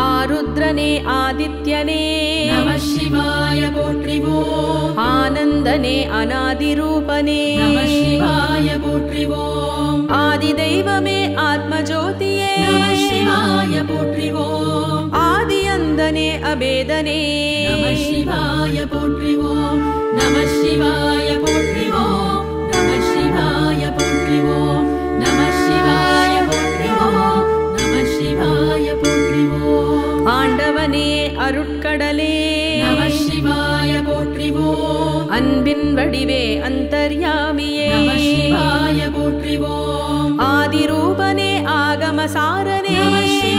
आरुद्रने आदित्यने नमः शिवाय पोट्रिवो आनंदने अनादिरूपने नमः शिवाय पोट्रिवो आदिदैवमे आत्मज्योतिये नमः शिवाय पोट्रिवो आदिअंदने अभेदने नमः शिवाय पोट्रिवो नमः शिवाय पोट्रिवो नमः शिवाय पोट्रिवो नमः शिवाय पोट्रिवो ஆண்டவனே அருட்கடலே நம சிவாய போற்றிவோம் அன்பின் வடிவே அந்தர்யாமியே நம சிவாய போற்றிவோம் ஆதிரூபனே ஆகமசாரனே நம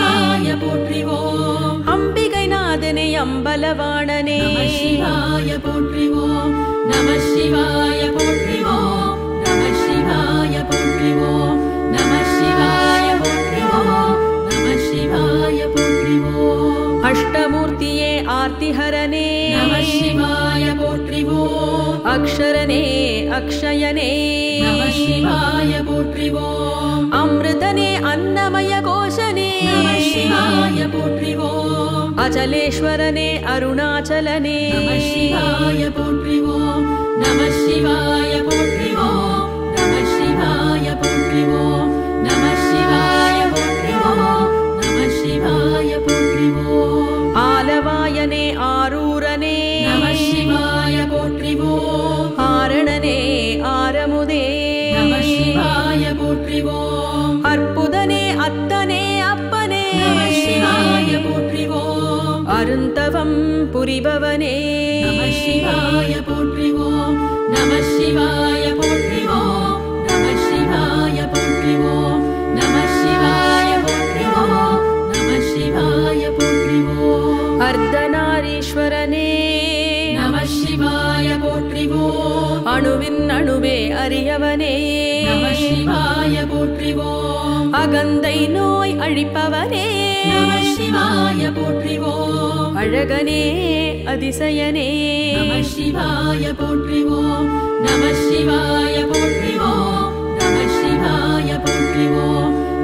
சிவாய போற்றிவோம் அம்பிகைநாதனே அம்பலவாணனே நம சிவாய போற்றிவோம் நம சிவாய போற்றிவோம் நம சிவாய போற்றிவோம் நம சிவாய போற்றிவோம் अष्टमूर्तिये आर्तिहरणे नमः शिवाय पोट्रिवो अक्षरणे अक्षयणे नमः शिवाय पोट्रिवो अमृतने अन्नमय कोशने नमः शिवाय पोट्रिवो अचलेश्वरने अरुणाचलने नमः शिवाय पोट्रिवो नमः शिवाय पोट्रिवो नमः शिवाय पोट्रिवो नमः शिवाय पोट्रिवो शिवाय पोट्रिवो आलवायने आरूरने नमः शिवाय पोट्रिवो हारणने आरमुदे नमः शिवाय पोट्रिवो अर्पुदने अत्तने अप्पने नमः शिवाय पोट्रिवो अरुंतवं पुरिभवने नमः शिवाय पोट्रिवो नमः शिवाय पोट्रिवो नमः शिवाय पोट्रिवो नमः शिवाय पोट्रिवो शिवाय पोट्रिवो अर्धनारीश्वरने नमः शिवाय पोट्रिवो अणुविन अणुवे अरियवने नमः शिवाय पोट्रिवो अगंदै नोय अळिपवने नमः शिवाय पोट्रिवो अळगने अधिसयने नमः शिवाय पोट्रिवो नमः शिवाय पोट्रिवो नमः शिवाय पोट्रिवो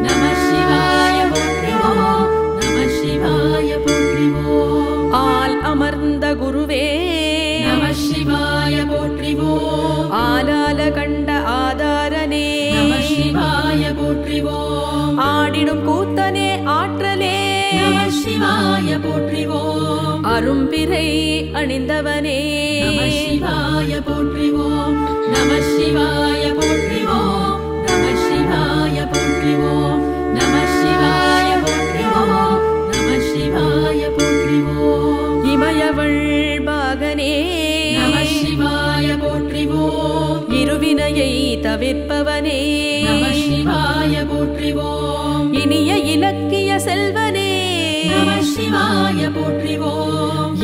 नमः शिवाय पोट्रिवो शिवाय पोट्रिवो आल अमर्द गुरुवे नमः शिवाय पोट्रिवो आलाल कंड आधारने नमः शिवाय पोट्रिवो आडिडुम कूतने आट्रले नमः शिवाय पोट्रिवो अरुंपिरै अणिंदवने नमः शिवाय पोट्रिवो नमः शिवाय पोट्रिवो नमः शिवाय पोट्रिवो नमः शिवाय पोट्रिवो शिवाय पोट्रिवो इमयवल बागने नमः शिवाय पोट्रिवो इरुविनयै तविर्पवने नमः शिवाय पोट्रिवो इनिय इलक्किय सेल्वने नमः शिवाय पोट्रिवो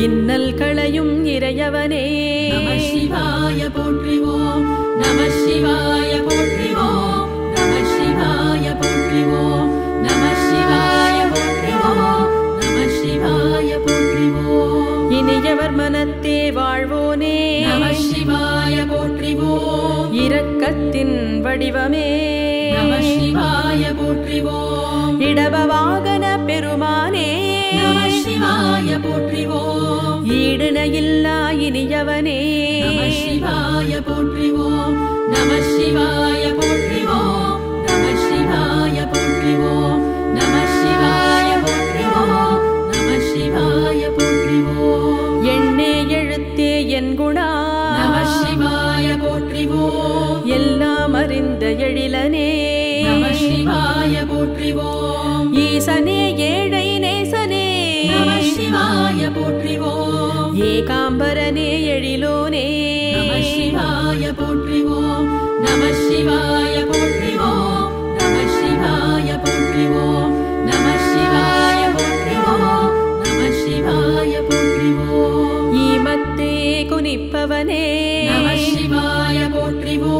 इन्नल कलयुम इरयवने नमः शिवाय पोट्रिवो नमः शिवाय पोट्रिवो नमः शिवाय पोट्रिवो नमः शिवाय पोट्रिवो शिवाय पोट्रिवो इनियवर मनत्ते वाळ्वोने नमः शिवाय पोट्रिवो इरक्कत्तिन वडिवमे नमः शिवाय पोट्रिवो इडबवागन पेरुमाने नमः शिवाय पोट्रिवो ईडनयिल्ला इनियवने नमः शिवाय पोट्रिवो नमः शिवाय पोट्रिवो नमः शिवाय पोट्रिवो नमः शिवाय पोट्रिवो शिवाय पोट्रिवो एन्ने एळुत्ते एन् गुणा नमः शिवाय पोट्रिवो एल्लाम अरिंद एळिलने नमः शिवाय पोट्रिवो ईसने एळै नेसने नमः शिवाय पोट्रिवो एकांबरने एळिलोने नमः शिवाय पोट्रिवो नमः शिवाय पोट्रिवो नमः शिवाय पोट्रिवो नमः शिवाय पोट्रिवो शिवाय पोट्रिवो ईमत्ते कुनिप्पवने नमः शिवाय पोट्रिवो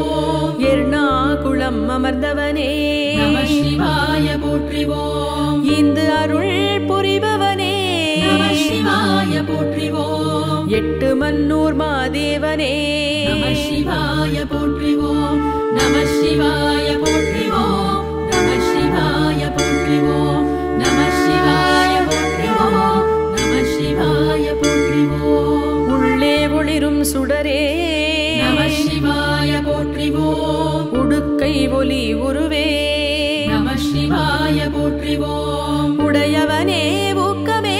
एर्णाकुळम् अमर्दवने नमः शिवाय पोट्रिवो इंद अरुळ् पुरिभवने नमः शिवाय पोट्रिवो एट्टु मन्नूर् मादेवने नमः शिवाय पोट्रिवो नमः शिवाय पोट्रिवो नमः शिवाय पोट्रिवो नमः शिवाय पोट्रिवो போற்றிவோம். உடையவனே ஊக்கமே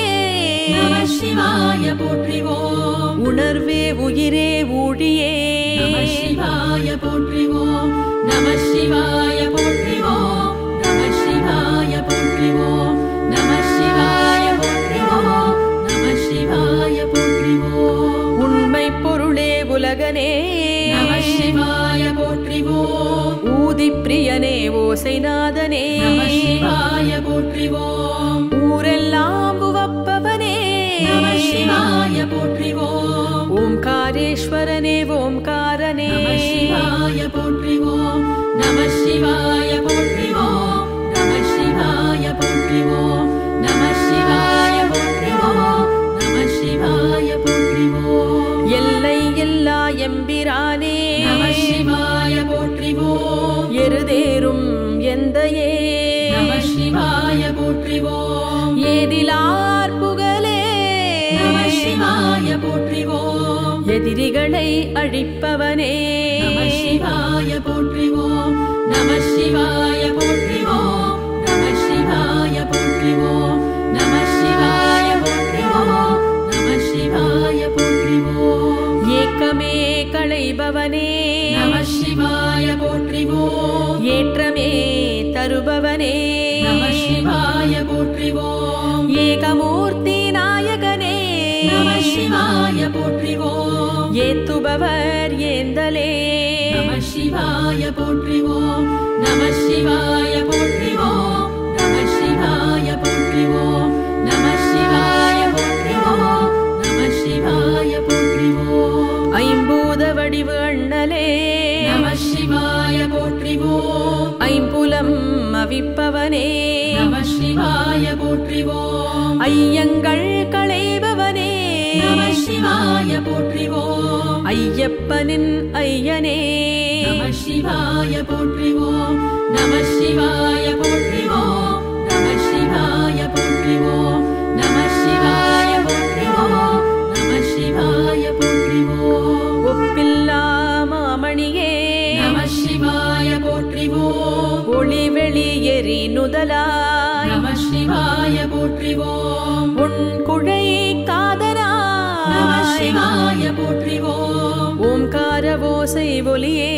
நம சிவாய போற்றிவோம். உணர்வே உயிரே ஊழியே நம சிவாய போற்றிவோம். நம சிவாய போற்றிவோம். நம சிவாய போற்றிவோம். நம சிவாய போற்றிவோம். நம சிவாய போற்றிவோம். உண்மை பொருளே உலகனே நம சிவாய போற்றிவோம். ஊதிப்பிரியனே ஓசைநாதனே நம சிவாய போற்றிவோம். ஊரெல்லாம் உவப்பவனே நம சிவாய போற்றிவோம். ஓம்காரேஸ்வரனே ஓம்காரனே நம சிவாய போற்றிவோம். நம சிவாய போற்றிவோம். நம சிவாய போற்றிவோம். நம சிவாய போற்றிவோம். நம சிவாய போற்றிவோம். எல்லை எல்லா எம்பிரானே நம சிவாய போற்றிவோம். எருதேறும் எந்தையே நம சிவாய போற்றிவோம். ஏதிலார் புகழே நம சிவாய போற்றிவோம். எதிரிகளை அழிப்பவனே நம சிவாய போற்றிவோம். நம சிவாய போற்றிவோம். நம சிவாய போற்றிவோம். நம சிவாய போற்றிவோம். நம சிவாய போற்றிவோம். ஏக்கமே களைபவனே நம சிவாய போற்றிவோம். ஏற்றமே தருபவனே நம சிவாய போற்றிவோம். ஏகமூர்த்தி நாயகனே நம சிவாய போற்றிவோம். ஏத்துபவர் ஏந்தலே நம சிவாய போற்றிவோம். நம சிவாய போற்றிவோம். நம சிவாய போற்றிவோம். நம சிவாய போற்றிவோம். நம சிவாய போற்றிவோம். ஐம்பூத வடிவு அண்ணலே நம சிவாய போற்றிவோம். ஐம்புலம் அவிப்பவனே நம சிவாய போற்றிவோம். ஐயங்கள் களைபவனே நம சிவாய போற்றிவோம். ஐயப்பனின் ஐயனே நம சிவாய போற்றிவோம். நம சிவாய போற்றிவோம். நம சிவாய போற்றிவோம். நம சிவாய போற்றிவோம். நம சிவாய போற்றிவோம். ஒப்பில்லா மாமணியே நம சிவாய போற்றிவோம். ஒளி வெளியேறி நுதலாய் நம சிவாய போற்றிவோம். உன் குழை காதலாய் நம சிவாய போற்றிவோம். ஓம்கார ஓசை ஒலியே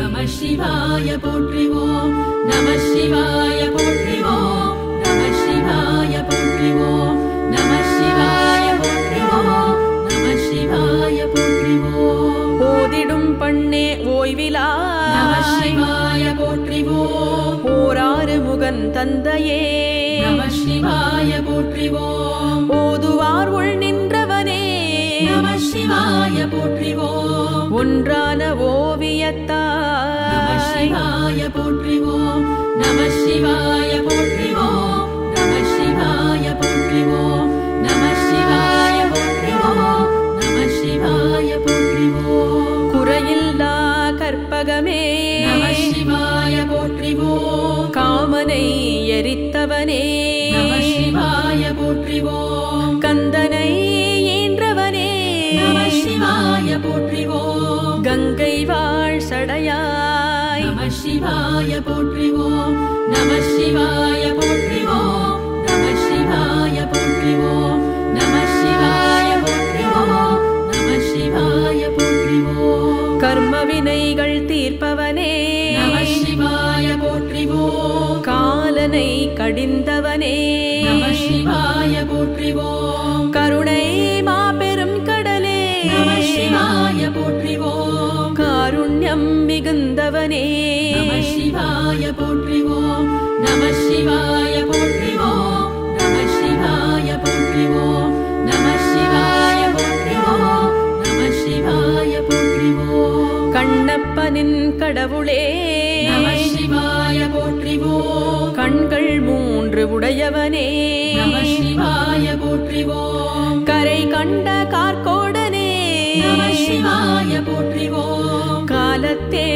நம சிவாய போற்றிவோம். நம சிவாய போற்றிவோம். நம சிவாய போற்றிவோம். நம சிவாய போற்றிவோம். நம சிவாய போற்றிவோம். ஓதிடும் பண்ணே ஓய்விலா நம சிவாய போற்றிவோம். ஓராறு முகன் தந்தையே நம சிவாய போற்றிவோம். ஓதுவார் உள் நின்றவனே நம சிவாய போற்றிவோம். ஒன்றான ஓவியத்தாய் நம சிவாய போற்றிவோம். நம சிவாய போற்றிவோம். நம சிவாய போற்றிவோம். நம சிவாய போற்றிவோம். நம சிவாய போற்றிவோம். குறையில்லா கற்பகமே நம சிவாய போற்றிவோம். காமனை எரித்தவனே நம சிவாய போற்றிவோம். கந்தனை ஈன்றவனே நம சிவாய போற்றிவோம். கங்கை வாழ் சடையாய் நம சிவாய போற்றிவோம். நம சிவாய போற்றிவோம். நம சிவாய போற்றிவோம். நம சிவாய போற்றிவோம். நம சிவாய போற்றிவோம். கர்ம வினைகள் தீர்ப்பவனே நம சிவாய போற்றிவோம். காலனை கடிந்தவனே நம சிவாய போற்றிவோம். கருணை மாபெரும் கடலே நம சிவாய போற்றிவோம். காருண்யம் மிகுந்தவனே நம சிவாய போற்றிவோம். நம சிவாய போற்றிவோம். நம சிவாய போற்றிவோம். நம சிவாய போற்றிவோம். நம சிவாய போற்றிவோம். கண்ணப்பனின் கடவுளே நம சிவாய போற்றிவோம். கண்கள் மூன்று உடையவனே நம சிவாய போற்றிவோம். கரை கண்ட கார்கோடனே நம சிவாய போற்றிவோம். காலத்தே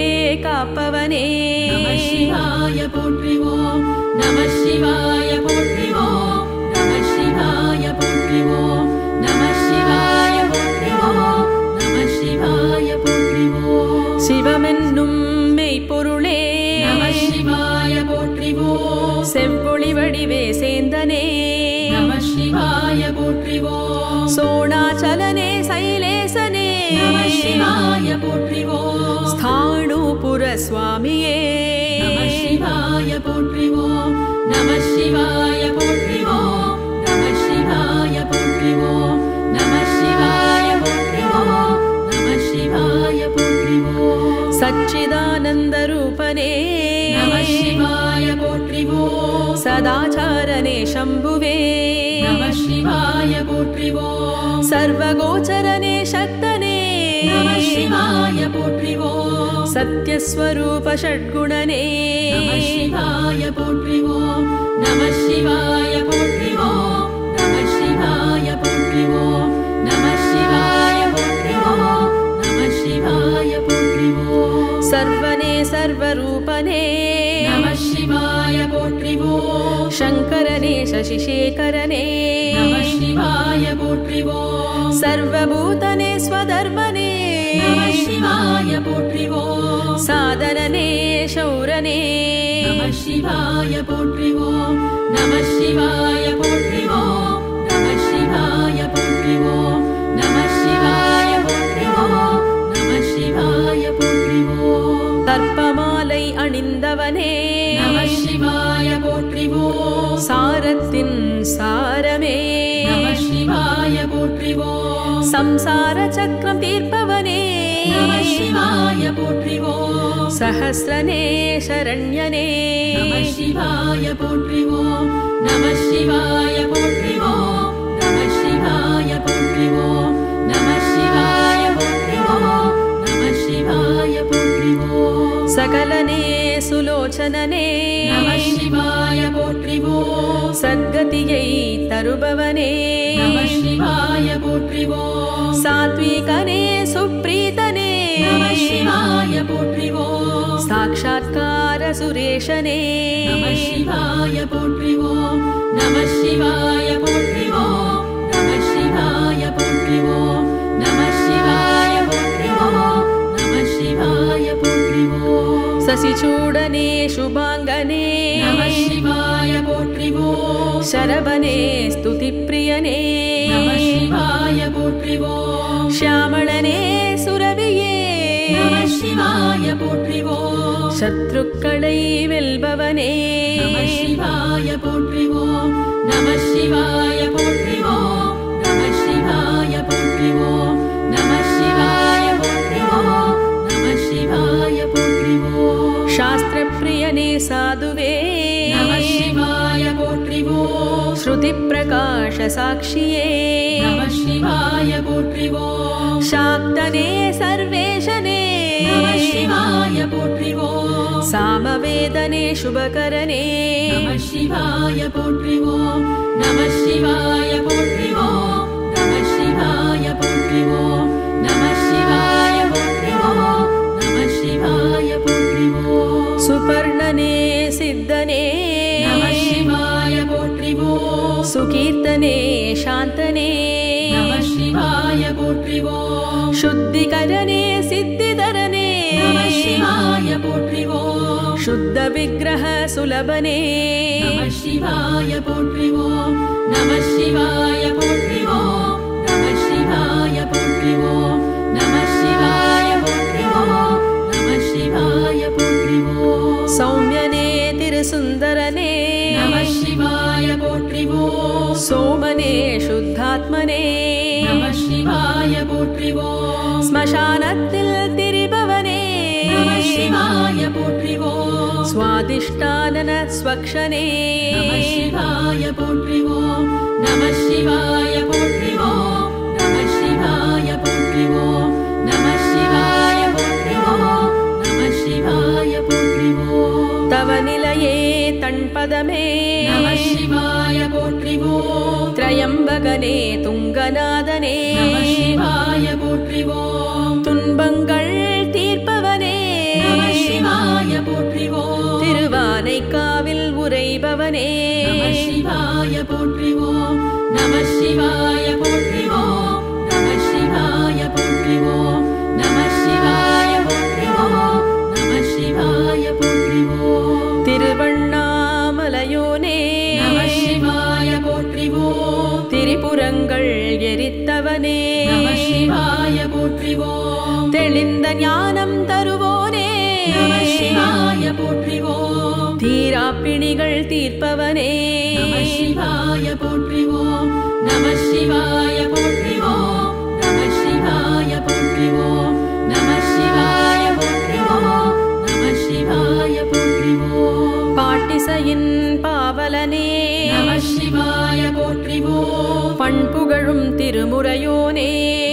காப்பவனே நம சிவாய போற்றிவோம். நம சிவாய போற்றிவோம். நம சிவாய போற்றிவோம். நம சிவாய போற்றிவோம். நம சிவாய போற்றிவோம். சிவமென்னும் மெய்ப்பொருளே நம சிவாய போற்றிவோம். செம்பொழி வேசேந்தனே நம சிவாய போற்றிவோம் சோணாச்சலனே சைலேசனே நம சிவாய போற்றிவோம் ஸ்தாணுபுர சுவாமியே நம சிவாய போற்றிவோம் நம சிவாய போற்றிவோம் நம சிவாய போற்றிவோம் நம சிவாய போற்றிவோம் நம சிவாய போற்றிவோம் सच्चिदानंद रूपने नमः शिवाय पोत्रिवो सदाचारने शंभुवे नमः शिवाय पोत्रिवो सर्वगोचरने शक्तने नमः शिवाय पोत्रिवो सत्यस्वरूप षट्गुणने नमः शिवाय पोत्रिवो नमः शिवाय पोत्रिवो नमः शिवाय पोत्रिवो नमः शिवाय पोत्रिवो नमः शिवाय पोत्रिवो सर्वने सर्वरूपने नमः शिवाय पोत्रिवो शंकरने शशिशेखरने नमः शिवाय पोत्रिवो सर्वभूतने स्वधर्मने नमः शिवाय पोत्रिवो साधनने शौरने नमः शिवाय पोत्रिवो नमः शिवाय पोत्रिवो नमः शिवाय पोत्रिवो नमः शिवाय पोत्रिवो नमः शिवाय தர்ப்பமாலை அணிந்தவனே நமः சிவாய போற்றிவோ சாரத்தின் சாரமே நமः சிவாய போற்றிவோ சம்சார சக்கரம் தீர்ப்பவனே நமः சிவாய போற்றிவோ சஹஸ்ரனே சரண்யனே நமः சிவாய போற்றிவோ நமः சிவாய போற்றிவோ நமः சிவாய போற்றிவோ நமः சிவாய போற்றிவோ நமः சிவாய போற்றிவோ सकलने सुलोचनने नमः शिवाय पोत्रिवो सद्गतियै तरुभवने नमः शिवाय पोत्रिवो सात्विकने सुप्रीतने नमः शिवाय पोत्रिवो साक्षात्कार सुरेशने नमः शिवाय पोत्रिवो नमः शिवाय पोत्रिवो नमः शिवाय पोत्रिवो नमः शिवाय पोत्रिवो नमः शिवाय पोत्रिवो शशिचूडने शुभांगने नमः शिवाय पोत्रिवो शरभने स्तुतिप्रियने नमः शिवाय पोत्रिवो श्यामळने सुरविये नमः शिवाय पोत्रिवो शत्रुक्कळै वेल्बवने नमः शिवाय पोत्रिवो नमः शिवाय पोत्रिवो नमः शिवाय पोत्रिवो नमः शिवाय पोत्रिवो नमः शिवाय पोत्रिवो शास्त्र प्रियने साधुवे नमः शिवाय पोत्रिवो श्रुति प्रकाश साक्षिये नमः शिवाय पोत्रिवो शाक्तने सर्वेशने नमः शिवाय पोत्रिवो सामवेदने शुभकरने नमः शिवाय पोत्रिवो नमः शिवाय पोत्रिवो नमः शिवाय पोत्रिवो नमः शिवाय पोत्रिवो शिवाय पोत्रिवो सुपर्णने सिद्धने नमः शिवाय पोत्रिवो सुकीर्तने शांतने नमः शिवाय पोत्रिवो शुद्धिकरणे सिद्धिधरणे नमः शिवाय पोत्रिवो शुद्ध विग्रह सुलभने नमः शिवाय पोत्रिवो नमः शिवाय पोत्रिवो नमः शिवाय पोत्रिवो नमः शिवाय पोत्रिवो शिवाय पोत्रिवो सौम्यने तिरुसुंदरने नमः शिवाय पोत्रिवो सोमने शुद्धात्मने नमः शिवाय पोत्रिवो स्मशानत्तिल तिरिभवने नमः शिवाय पोत्रिवो स्वादिष्टानन स्वक्षने नमः शिवाय पोत्रिवो नमः शिवाय पोत्रिवो नमः शिवाय पोत्रिवो नमः शिवाय पोत्रिवो शिवाय पोत्रिवो तव निलये तन्पदमे नमः शिवाय पोत्रिवो त्रयंबकने तुंगनादने नमः शिवाय पोत्रिवो तुंबंगल तीर्पवने नमः शिवाय पोत्रिवो तिरुवानैक्काविल उरैभवने नमः शिवाय पोत्रिवो नमः शिवाय पोत्रिवो नमः शिवाय पोत्रिवो नमः शिवाय पोत्रिवो शिवाय पोत्रिवो तिरुवण्णामलयोने नमः கோபுரங்கள் எரித்தவனே நம சிவாய போற்றிவோம். தெளிந்த ஞானம் தருவோனே நம சிவாய போற்றிவோம். தீரா பிணிகள் தீர்ப்பவனே நம சிவாய போற்றிவோம். நம சிவாய போற்றிவோம். நம சிவாய போற்றிவோம். நம சிவாய போற்றிவோம். நம சிவாய போற்றிவோம். பாட்டிசையின் பாவலனே நம சிவாய போற்றிவோம். பண்புகழும் திருமுறையோனே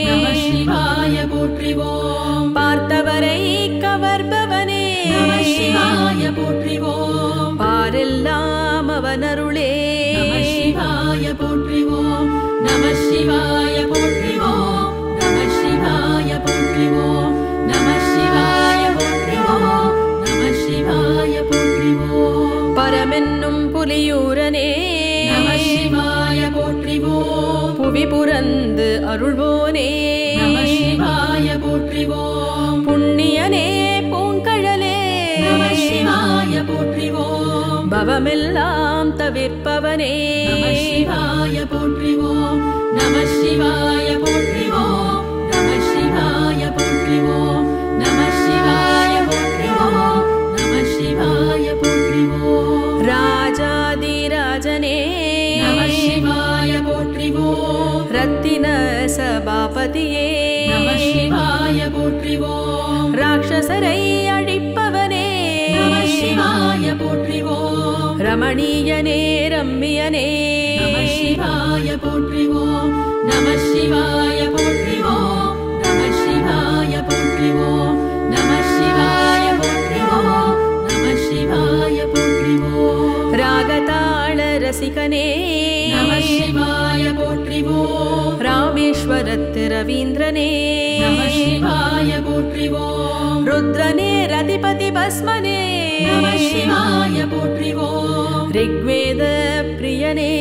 நம சிவாய போற்றிவோம். பார்த்தவரை கவர்பவனே நம சிவாய போற்றிவோம். பாரெல்லாம் அவனருளே நம சிவாய போற்றிவோம். நம சிவாய போற்றிவோம். நம சிவாய போற்றிவோம். நம சிவாய போற்றிவோம். நம சிவாய போற்றிவோம். பரமென்னும் புலியூரனே நம சிவாய போற்றிவோம். புவி புரந்து அருள்வோனே நம சிவாய போற்றிவோம். புண்ணியனே பூங்கழலே நம சிவாய போற்றிவோம். பவமெல்லாம் தவிர்ப்பவனே நம சிவாய போற்றிவோம். நம சிவாய போற்றிவோம். நம சிவாய போற்றிவோம். நம சிவாய போற்றிவோம். நம சிவாய போற்றிவோம். ராஜாதி ராஜனே நம சிவாய போற்றிவோம். ரத்தின சபாபதியே நம சிவாய போற்றிவோம். ராட்சசரை அழிப்பவனே நம சிவாய போற்றிவோம். ரமணீயனே ரம்மியனே நம சிவாய போற்றிவோம். நம சிவாய போற்றிவோம். நம சிவாய போற்றிவோம். நம சிவாய போற்றிவோம். நம சிவாய போற்றிவோம். ராகதாள ரசிகனே நம சிவாய போற்றிவோம். ராமேஸ்வரத்து ரவீந்திரனே நம சிவாய போற்றிவோம். ருத்ரனே ரதிபதி பஸ்மனே நம சிவாய போற்றிவோம். ரிக்வேத பிரியனே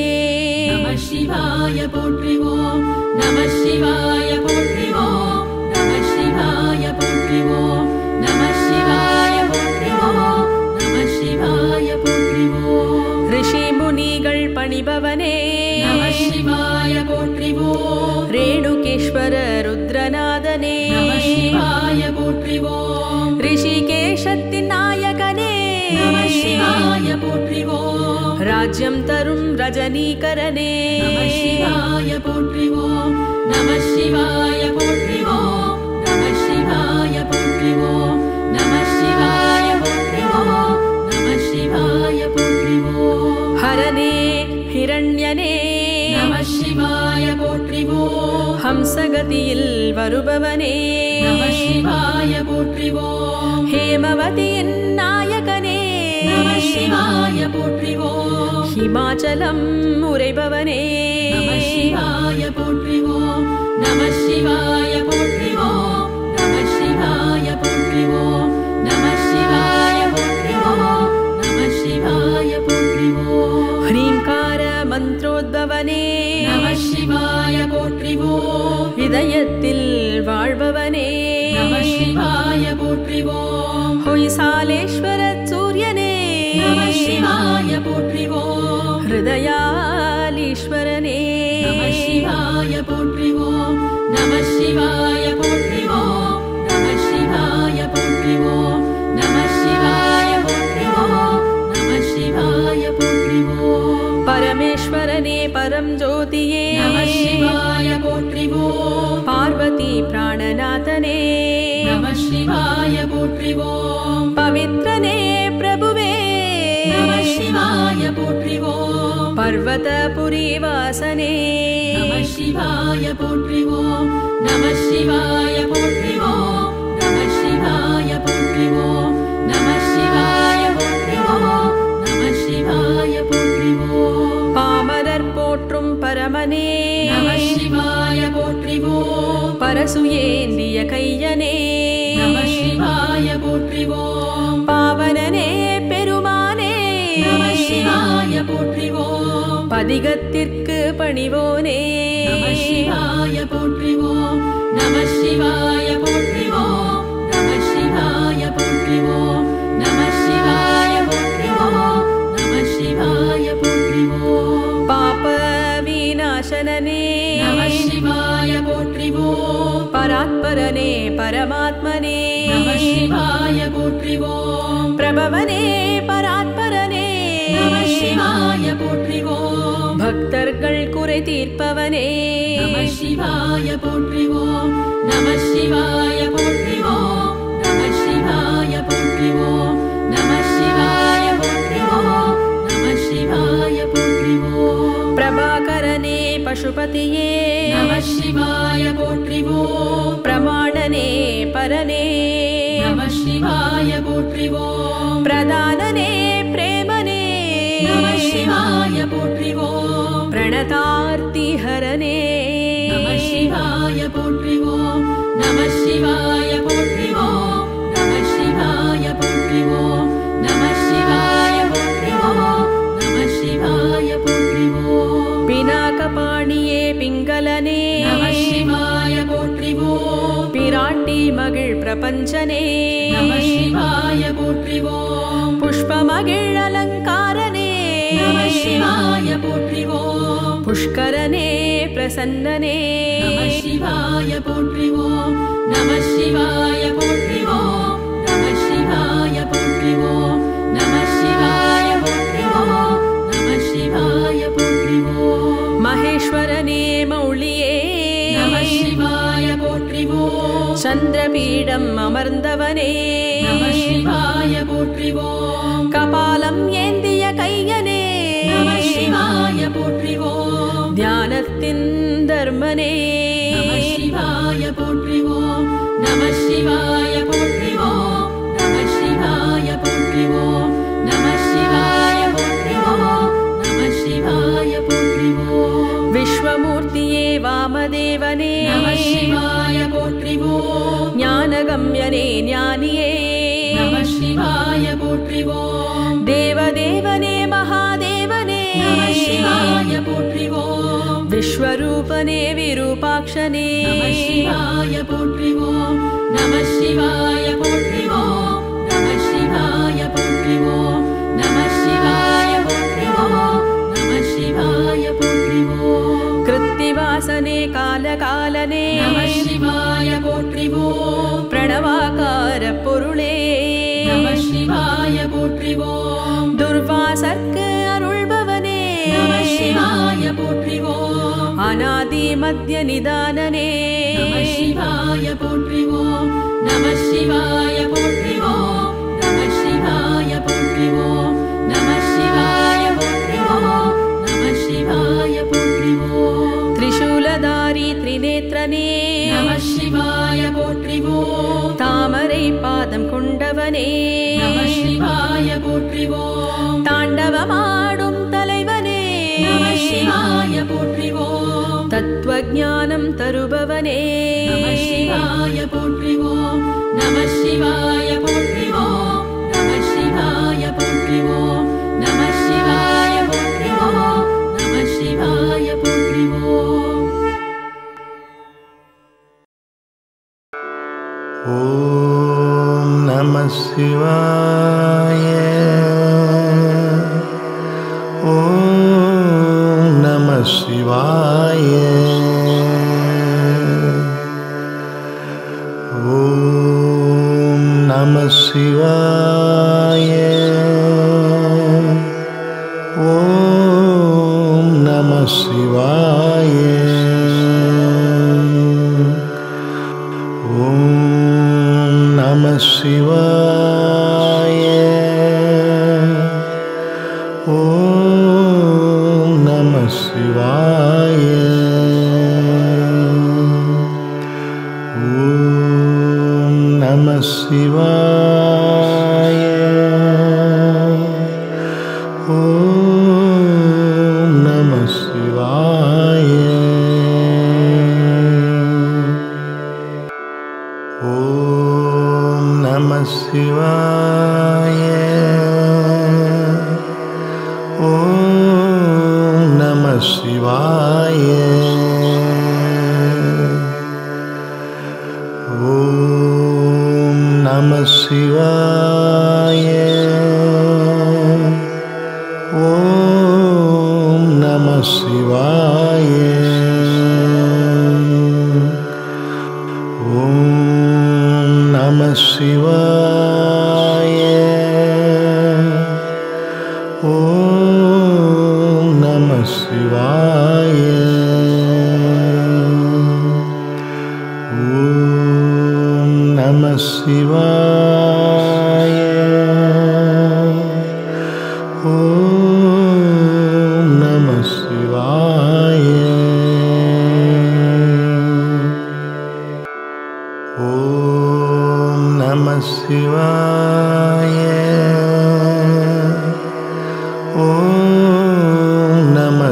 நம சிவாய போற்றிவோம். நம சிவாய போற்றிவோம். நம சிவாய போற்றிவோம். நம சிவாய போற்றிவோம். நம சிவாய போற்றிவோம். ரிஷி முனிகள் பணிபவனே நம சிவாய போற்றிவோம். ரேணுகேஸ்வர ருத்ரநாதனே நம சிவாய போற்றிவோம். ரிஷிகேஷத்தின் நாயகனே நம சிவாய போற்றிவோம். ராஜ்யம் தரும் ரஜனீகரனே நம சிவாய போற்றிவோம். நம சிவாய போற்றிவோம். நம சிவாய போற்றிவோம். நம சிவாய போற்றிவோம். நம சிவாய போற்றிவோம். ஹரனே ஹிரண்யனே நம சிவாய போற்றிவோம். ஹம்சகதியில் வருபவனே நம சிவாய போற்றிவோம். ஹேமவதியின் நாயகனே நம சிவாய போற்றிவோம். ஹிமாச்சலம் உரைபவனே நம சிவாய போற்றிவோம். நம சிவாய போற்றிவோம். நம சிவாய போற்றிவோம். நம சிவாய போற்றிவோம். நம சிவாய போற்றிவோம். ஹ்ரீம்கார மந்த்ரோத்பவனே நம சிவாய போற்றிவோம். இதயத்தில் வாழ்பவனே நம சிவாய போற்றிவோம். ஹொய்சாலேஸ்வர சூரியனே நம சிவாய போற்றிவோம். ஹிருதயாலீஸ்வரனே நம சிவாய போற்றிவோம். நம சிவாய போற்றிவோம். நம சிவாய போற்றிவோம். நம சிவாய போற்றிவோம். நம சிவாய போற்றிவோம். பரமேஸ்வரனே பரம் ஜோதியே நம சிவாய போற்றிவோம். பார்வதி பிராணநாதனே நம சிவாய போற்றிவோம். பவித்ரனே பிரபுவே நம சிவாய போற்றிவோம். பர்வதபுரி வாசனே நம சிவாய போற்றிவோம். நம சிவாய போற்றிவோம். நம சிவாய போற்றிவோம். நம சிவாய போற்றிவோம். நம சிவாய போற்றிவோம். பாமரர் போற்றும் பரமனே நம சிவாய போற்றிவோம். பரசுயேந்திய கையனே நம சிவாய போற்றிவோம். பாவனனே பெருமானே நம சிவாய போற்றிவோம். பதிகத்திற்கு பணிவோனே நம சிவாய போற்றிவோம். நம சிவாய போற்றிவோம். நம சிவாய போற்றிவோம். நம சிவாய போற்றிவோம். நம சிவாய போற்றிவோம். பாப விநாசனனே परात्परने परमात्मने नमः शिवाय पोट्रि ओम प्रभवने परात्परने नमः शिवाय पोट्रि ओम भक्तर्गल कुरे तीर्पवने नमः शिवाय पोट्रि ओम नमः शिवाय पोट्रि ओम नमः शिवाय पोट्रि ओम नमः शिवाय पोट्रि ओम नमः शिवाय पोट्रि ओम प्रभाकरने पशुपतिये नमः शिवाय पोट्रि ओम प्रमाणने परने नमः शिवाय पोट्रि ओम प्रदानने प्रेमने नमः शिवाय पोट्रि ओम प्रणतार्ति हरने नमः शिवाय पोट्रि ओम नमः शिवाय पोट्रि ओम नमः शिवाय पोट्रि ओम नमः शिवाय पोट्रि ओम नमः शिवाय पोट्रि ओम पिनाकपाणिये पिंगलने नमः शिवाय पोट्रि ओम पिराट्टि मगिळ प्रपंचने नमः शिवाय पोट्रि ओम पुष्पमगिळ अलंकारने नमः शिवाय पोट्रि ओम पुष्करने प्रसन्नने नमः शिवाय पोट्रि ओम नमः शिवाय पोट्रि ओम नमः शिवाय पोट्रि ओम नमः शिवाय पोट्रि ओम नमः शिवाय पोट्रि ओम महेश्वरने मौलिये नमः शिवाय पोट्रि ओम चंद्रपीडम अमर्दवने नमः शिवाय पोट्रि ओम कपालम येंदिय कैयने नमः शिवाय पोट्रि ओम ध्यानस्थिन धर्मने नमः शिवाय पोट्रि ओम नमः शिवाय पोट्रि ओम नमः शिवाय पोट्रि ओम नमः शिवाय पोट्रि ओम नमः शिवाय पोट्रि ओम विश्वमूर्तिये वामदेवने नमः शिवाय पोट्रि ओम ज्ञानगम्यने ज्ञानिये नमः शिवाय पोट्रि ओम देवदेवने महादेवने नमः शिवाय पोट्रि ओम विश्वरूपने विरूपाक्षने नमः शिवाय पोट्रि ओम नमः शिवाय पोट्रि ओम नमः शिवाय पोट्रि ओम नमः शिवाय पोट्रि ओम नमः शिवाय पोट्रि ओम कृत्तिवासने कालकालने नमः शिवाय पोट्रि ओम प्रणवाकार पुरुळे नमः शिवाय पोट्रि ओम दुर्वासर्क अरुळभवने नमः शिवाय पोट्रि ओम अनादि मध्य निदानने नमः शिवाय पोट्रि ओम नमः शिवाय पोट्रि ओम नमः शिवाय पोट्रि ओम नमः शिवाय पोट्रि ओम नमः शिवाय पोट्रि ओम त्रिशूलधारी त्रिनेत्रने नमः शिवाय पोट्रि ओम तामरै पादं कोण्डवने नमः शिवाय पोट्रि ओम ताण्डवमाडुं तलैवने नमः शिवाय पोट्रि ओम तत्त्वज्ञानं तरुभवने नमः शिवाय पोट्रि ओम नमः शिवाय पोट्रि ओम नमः शिवाय पोट्रि ओम नमः शिवाय पोट्रि ओम नमः शिवाय पोट्रि ओम ॐ नमः शिवाय ॐ नमः शिवाय ॐ नमः शिवाय ॐ नमः शिवाय शिवाय ॐ नमः शिवाय ॐ नमः शिवाय ॐ नमः शिवाय शिवाय ॐ नमः शिवाय ॐ नमः शिवाय ॐ नमः शिवाय नमः शिवाय ओम नमः शिवाय ओम नमः शिवाय ओम नमः शिवाय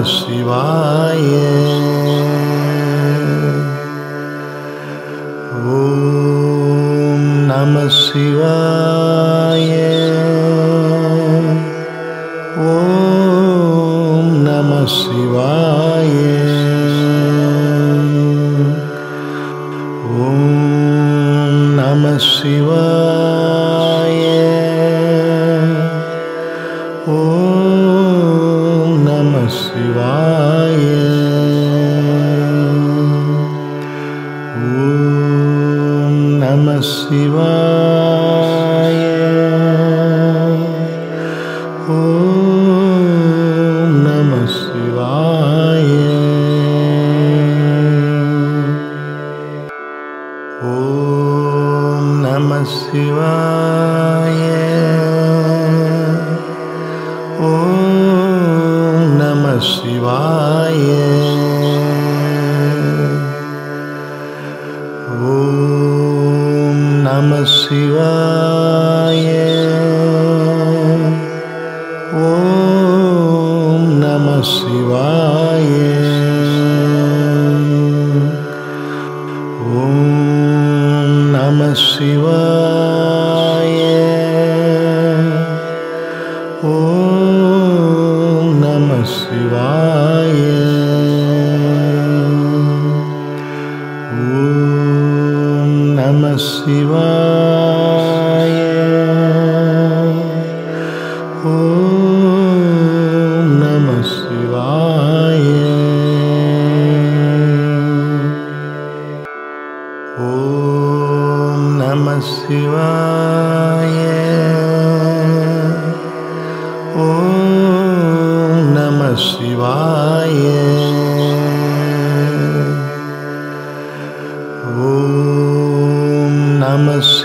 शिवाय ओम नमः शिवाय ओम नमः शिवाय ओम नमः शिवाय ओम नमः शिवाय ओम नमः शिवाय ओम नमः शिवाय ओम नमः शिवाय ओम नमः शिवाय ओम नमः शिवाय ओम नमः शिवाय ओम नमः शिवाय ओम नमः शिवाय ओम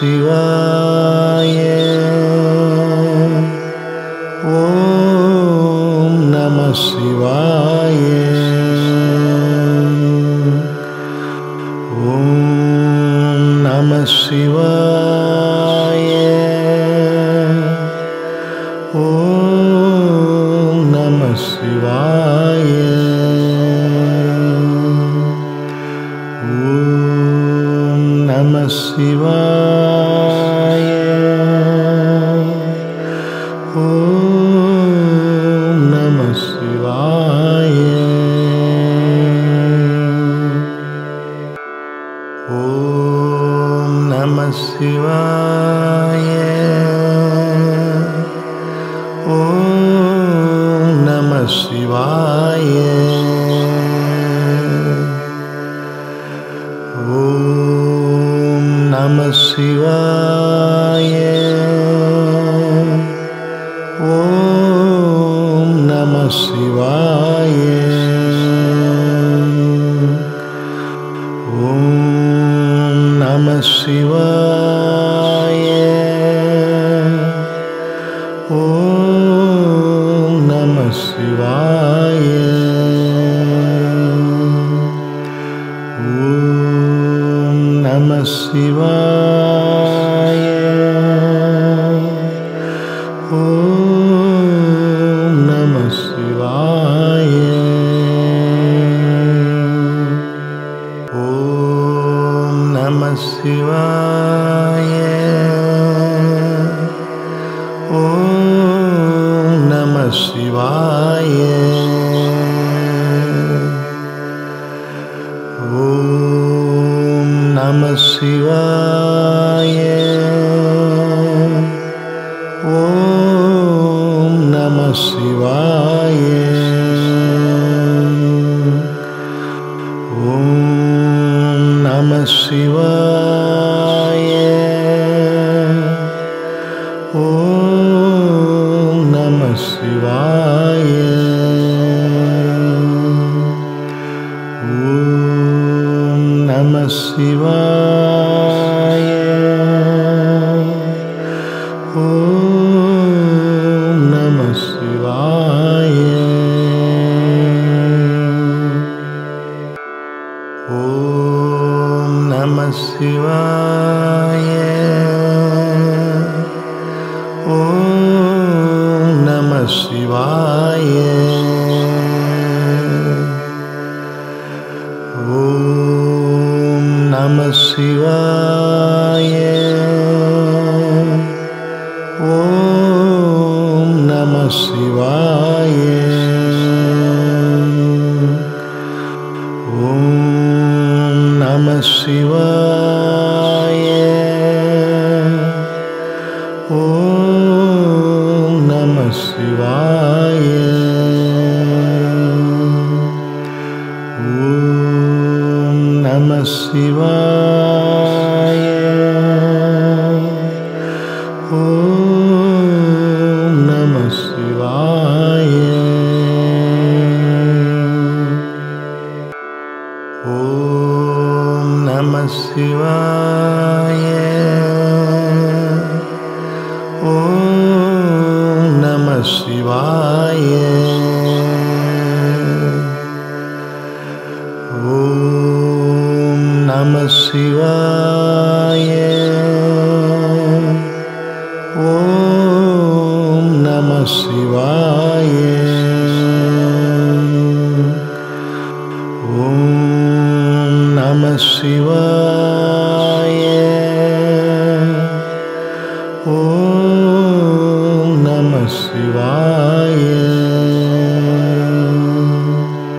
नमः शिवाय ओम नमः शिवाय ओम नमः शिवाय ओम नमः शिवाय ओम नमः शिवाय ओम नमः शिवाय ओम नमः शिवाय ओम नमः शिवाय ओम नमः शिवाय ओम नमः शिवाय ओम नमः शिवाय ओम नमः शिवाय ओम नमः शिवाय ओम नमः शिवाय ओम नमः शिवाय ओम नमः शिवाय ओम नमः शिवाय ओम नमः शिवाय ओम नमः शिवाय ओम नमः शिवाय ओम नमः शिवाय ओम नमः शिवाय ओम नमः शिवाय ओम नमः शिवाय। शिवाय ओम नमः शिवाय ओम नमः शिवाय ओम नमः शिवाय नमः शिवाय ओम नमः शिवाय ओम नमः शिवाय ओम नमः शिवाय ओम नमः शिवाय शिवाय ओम नमः शिवाय ओम नमः शिवाय ओम नमः शिवाय ओम नमः शिवाय शिवाय ओम नमः शिवाय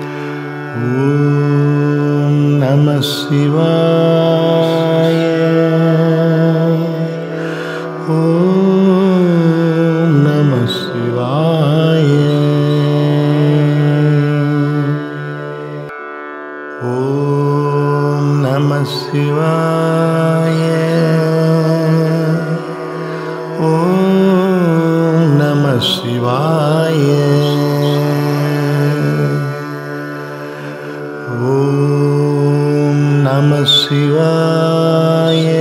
ओम नमः शिवाय ओम नमः शिवाय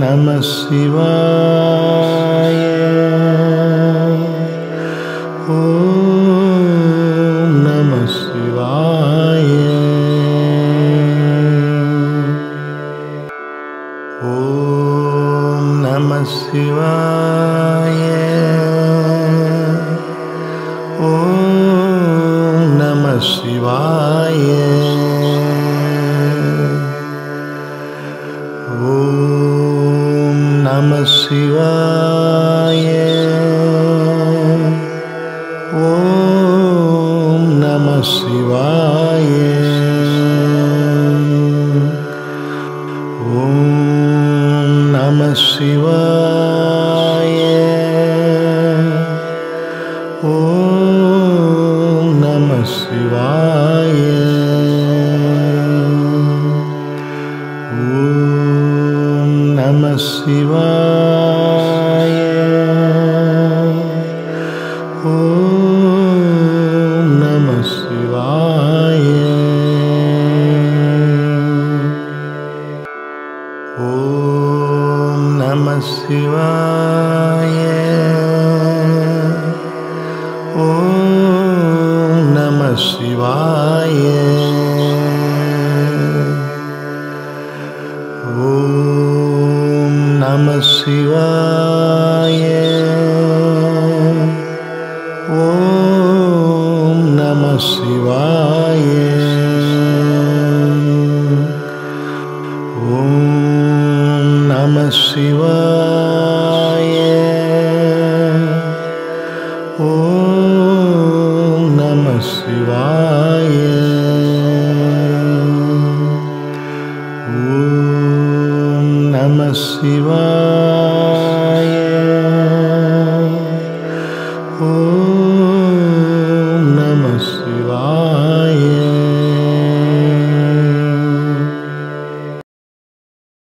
नमः शिवाय ओम नमः शिवाय ओम नमः शिवाय ओम नमः शिवाय ओम नमः शिवाय शिवाय ओम नमः शिवाय ओम नमः शिवाय ओम नमः शिवाय ओम नमः शिवाय शिवाय ओम नमः शिवाय ओम नमः शिवाय ओम नमः शिवाय नमः शिवाय ओम नमः शिवाय ओम नमः शिवाय ओम नमः शिवाय ओम नमः शिवाय